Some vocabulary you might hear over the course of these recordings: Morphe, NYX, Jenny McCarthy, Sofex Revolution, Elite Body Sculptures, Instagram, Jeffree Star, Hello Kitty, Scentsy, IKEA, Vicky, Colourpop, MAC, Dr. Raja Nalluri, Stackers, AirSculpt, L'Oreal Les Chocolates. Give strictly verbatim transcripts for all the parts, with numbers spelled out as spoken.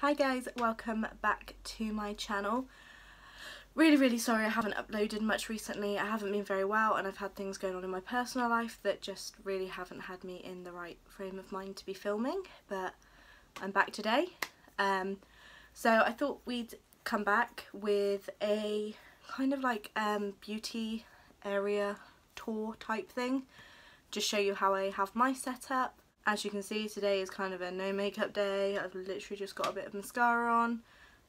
Hi guys, welcome back to my channel. Really really sorry I haven't uploaded much recently. I haven't been very well and I've had things going on in my personal life that just really haven't had me in the right frame of mind to be filming, but I'm back today. Um, so I thought we'd come back with a kind of like um, beauty area tour type thing. Just show you how I have my setup. As you can see, today is kind of a no makeup day. I've literally just got a bit of mascara on,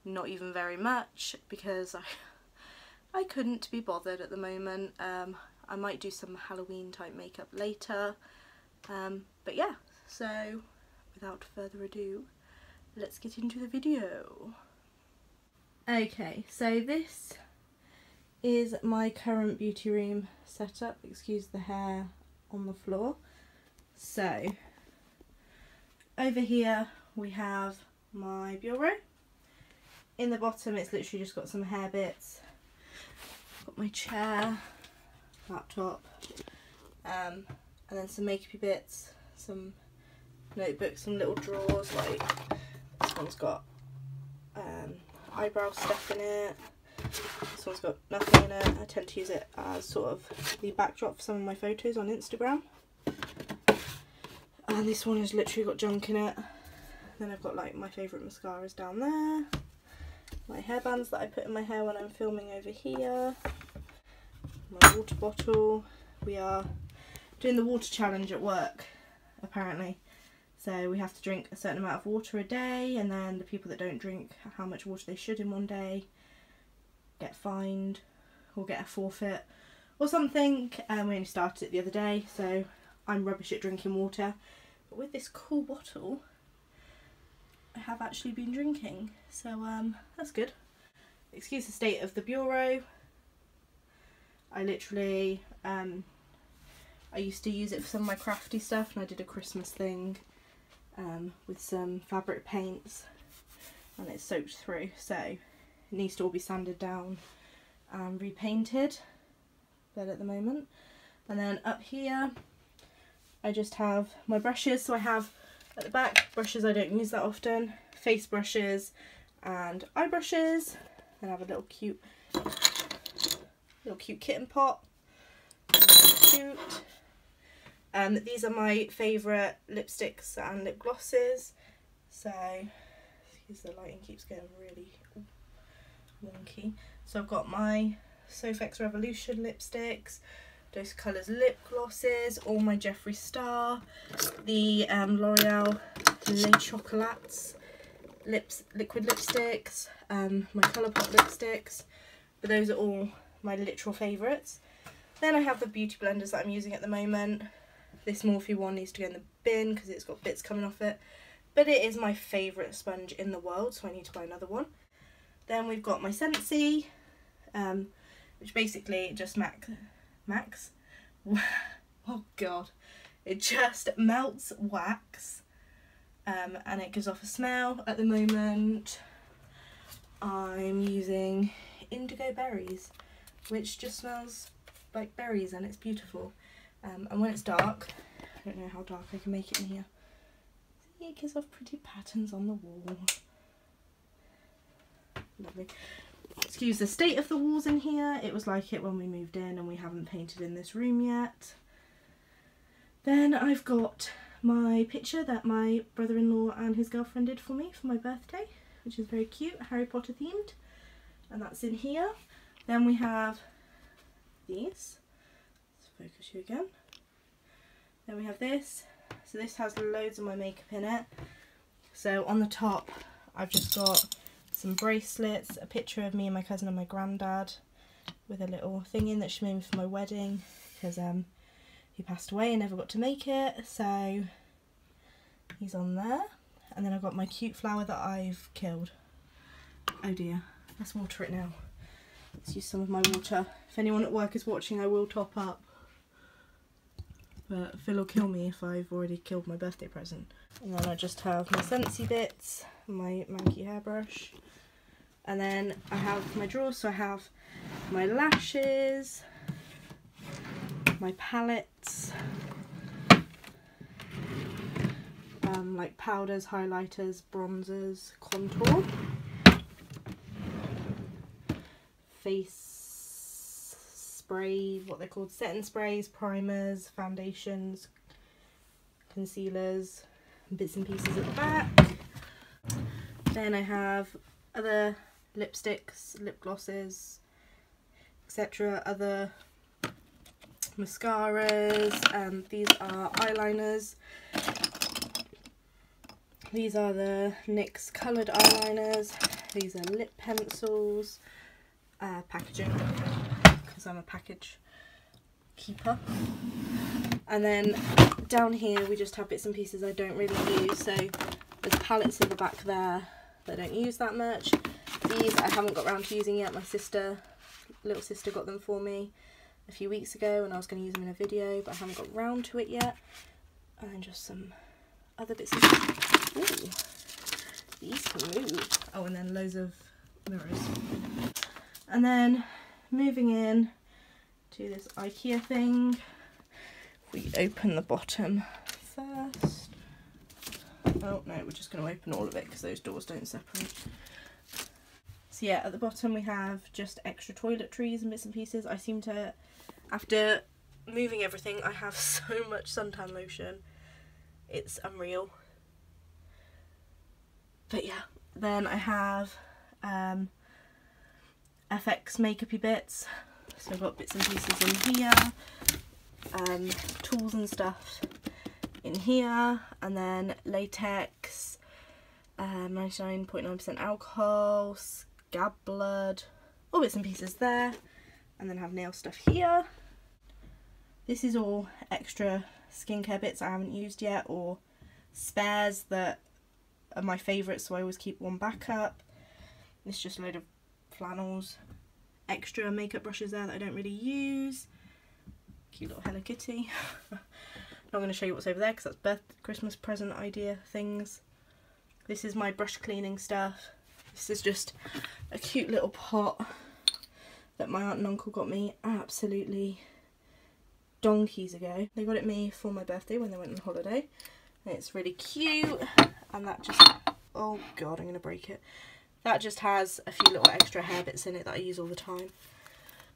not even very much, because I I couldn't be bothered at the moment. Um, I might do some Halloween type makeup later, um, but yeah, so without further ado, let's get into the video. Okay, so this is my current beauty room setup. Excuse the hair on the floor. So over here we have my bureau. In the bottom it's literally just got some hair bits, got my chair, laptop, um, and then some makeup-y bits, some notebooks, some little drawers. Like this one's got um, eyebrow stuff in it, this one's got nothing in it. I tend to use it as sort of the backdrop for some of my photos on Instagram. And this one has literally got junk in it. Then I've got like my favourite mascaras down there. My hairbands that I put in my hair when I'm filming over here. My water bottle. We are doing the water challenge at work, apparently. So we have to drink a certain amount of water a day, and then the people that don't drink how much water they should in one day get fined or get a forfeit or something. And um, we only started it the other day, so I'm rubbish at drinking water. But with this cool bottle, I have actually been drinking, so um, that's good. Excuse the state of the bureau. I literally, um, I used to use it for some of my crafty stuff, and I did a Christmas thing um, with some fabric paints, and it's soaked through, so it needs to all be sanded down and repainted, but at the moment. And then up here, I just have my brushes. So I have at the back brushes I don't use that often, face brushes and eye brushes. Then I have a little cute little cute kitten pot. Cute. Um, these are my favourite lipsticks and lip glosses. So excuse the lighting, keeps getting really wonky. So I've got my Sofex Revolution lipsticks, Dose of Colours lip glosses, all my Jeffree Star, the um, L'Oreal Les Chocolates lips, liquid lipsticks, um, my Colourpop lipsticks, but those are all my literal favourites. Then I have the beauty blenders that I'm using at the moment. This Morphe one needs to go in the bin because it's got bits coming off it, but it is my favourite sponge in the world, so I need to buy another one. Then we've got my Scentsy, um, which basically just MAC. Max, oh god, it just melts wax, um, and it gives off a smell. At the moment I'm using Indigo Berries, which just smells like berries and it's beautiful, um, and when it's dark, I don't know how dark I can make it in here, see, it gives off pretty patterns on the wall, lovely. Excuse the state of the walls in here. It was like it when we moved in and we haven't painted in this room yet. Then I've got my picture that my brother-in-law and his girlfriend did for me for my birthday, which is very cute, Harry Potter themed, and that's in here. Then we have these. Let's focus you again. Then we have this. So this has loads of my makeup in it. So on the top I've just got some bracelets, a picture of me and my cousin and my granddad with a little thing in that she made me for my wedding, because um, he passed away and never got to make it, so he's on there. And then I've got my cute flower that I've killed. Oh dear, let's water it now. Let's use some of my water. If anyone at work is watching, I will top up, but Phil will kill me if I've already killed my birthday present. And then I just have my Scentsy bits, my manky hairbrush, and then I have my drawers, so I have my lashes, my palettes, um, like powders, highlighters, bronzers, contour, face spray, what they're called, setting sprays, primers, foundations, concealers, bits and pieces at the back. Then I have other lipsticks, lip glosses, et cetera, other mascaras, and these are eyeliners. These are the NYX coloured eyeliners. These are lip pencils, uh, packaging, because I'm a package keeper. And then down here we just have bits and pieces I don't really use. So there's palettes in the back there that I don't use that much. These I haven't got around to using yet. My sister, little sister, got them for me a few weeks ago and I was going to use them in a video, but I haven't got round to it yet. And then just some other bits and pieces. Ooh, these can move. Oh, and then loads of mirrors. And then moving in to this IKEA thing. We open the bottom first. Oh no, we're just going to open all of it because those doors don't separate. So yeah, at the bottom we have just extra toiletries and bits and pieces. I seem to, after moving everything, I have so much suntan lotion. It's unreal. But yeah, then I have um, F X makeup-y bits. So I've got bits and pieces in here, um, tools and stuff in here, and then latex, ninety-nine point nine percent uh, alcohol, scab blood, all bits and pieces there, and then have nail stuff here. This is all extra skincare bits I haven't used yet, or spares that are my favourites, so I always keep one back up. It's just a load of flannels, extra makeup brushes there that I don't really use, cute little Hello Kitty. I'm not going to show you what's over there because that's birth, Christmas present idea things. This is my brush cleaning stuff. This is just a cute little pot that my aunt and uncle got me absolutely donkeys ago. They got it me for my birthday when they went on holiday. And it's really cute, and that just, oh god, I'm going to break it. That just has a few little extra hair bits in it that I use all the time.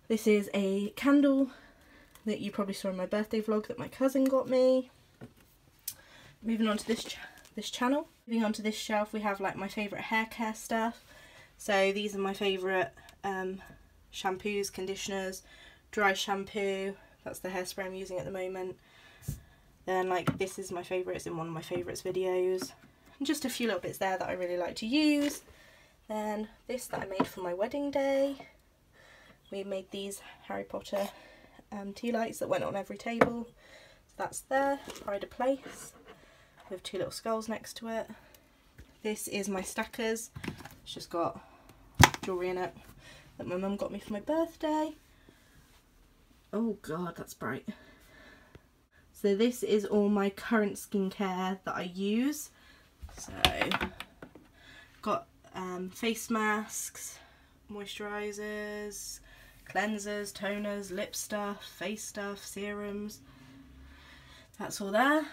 This is a candle that you probably saw in my birthday vlog that my cousin got me. Moving on to this ch this channel. Moving on to this shelf, we have like my favourite hair care stuff. So these are my favourite um, shampoos, conditioners, dry shampoo. That's the hairspray I'm using at the moment. Then like this is my favourite, it's in one of my favourites videos. And just a few little bits there that I really like to use. Then this that I made for my wedding day. We made these Harry Potter Um, tea lights that went on every table, so that's there, pride of place, with two little skulls next to it. This is my Stackers, it's just got jewellery in it that my mum got me for my birthday. Oh god, that's bright. So this is all my current skincare that I use. So got um, face masks, moisturisers, cleansers, toners, lip stuff, face stuff, serums, that's all there.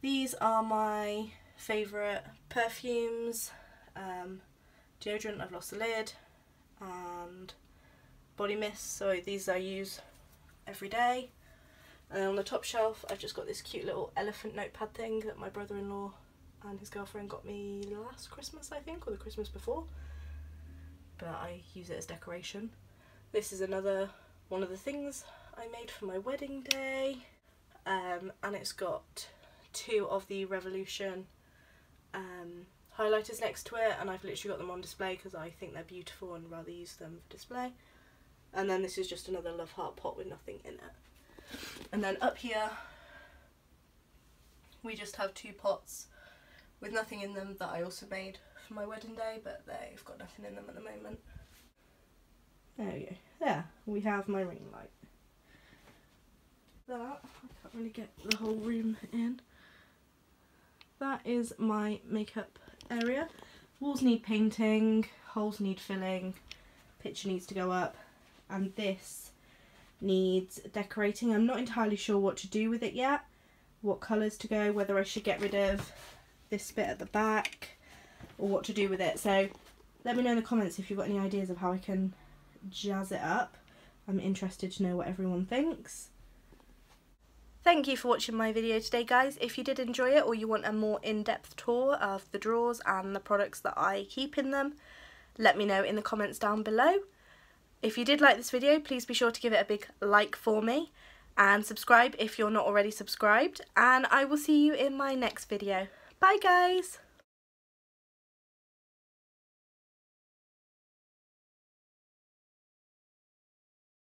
These are my favourite perfumes, um, deodorant, I've lost the lid, and body mist, so these I use every day. And on the top shelf I've just got this cute little elephant notepad thing that my brother-in-law and his girlfriend got me last Christmas I think, or the Christmas before, but I use it as decoration. This is another one of the things I made for my wedding day, um, and it's got two of the Revolution um, highlighters next to it, and I've literally got them on display because I think they're beautiful and rather use them for display. And then this is just another love heart pot with nothing in it. And then up here we just have two pots with nothing in them that I also made for my wedding day, but they've got nothing in them at the moment. There we go. There, we have my ring light. That, I can't really get the whole room in. That is my makeup area. Walls need painting, holes need filling, picture needs to go up, and this needs decorating. I'm not entirely sure what to do with it yet, what colours to go, whether I should get rid of this bit at the back, or what to do with it. So let me know in the comments if you've got any ideas of how I can jazz it up. I'm interested to know what everyone thinks. Thank you for watching my video today, guys. If you did enjoy it, or you want a more in-depth tour of the drawers and the products that I keep in them, let me know in the comments down below. If you did like this video, please be sure to give it a big like for me, and subscribe if you're not already subscribed, and I will see you in my next video. Bye guys!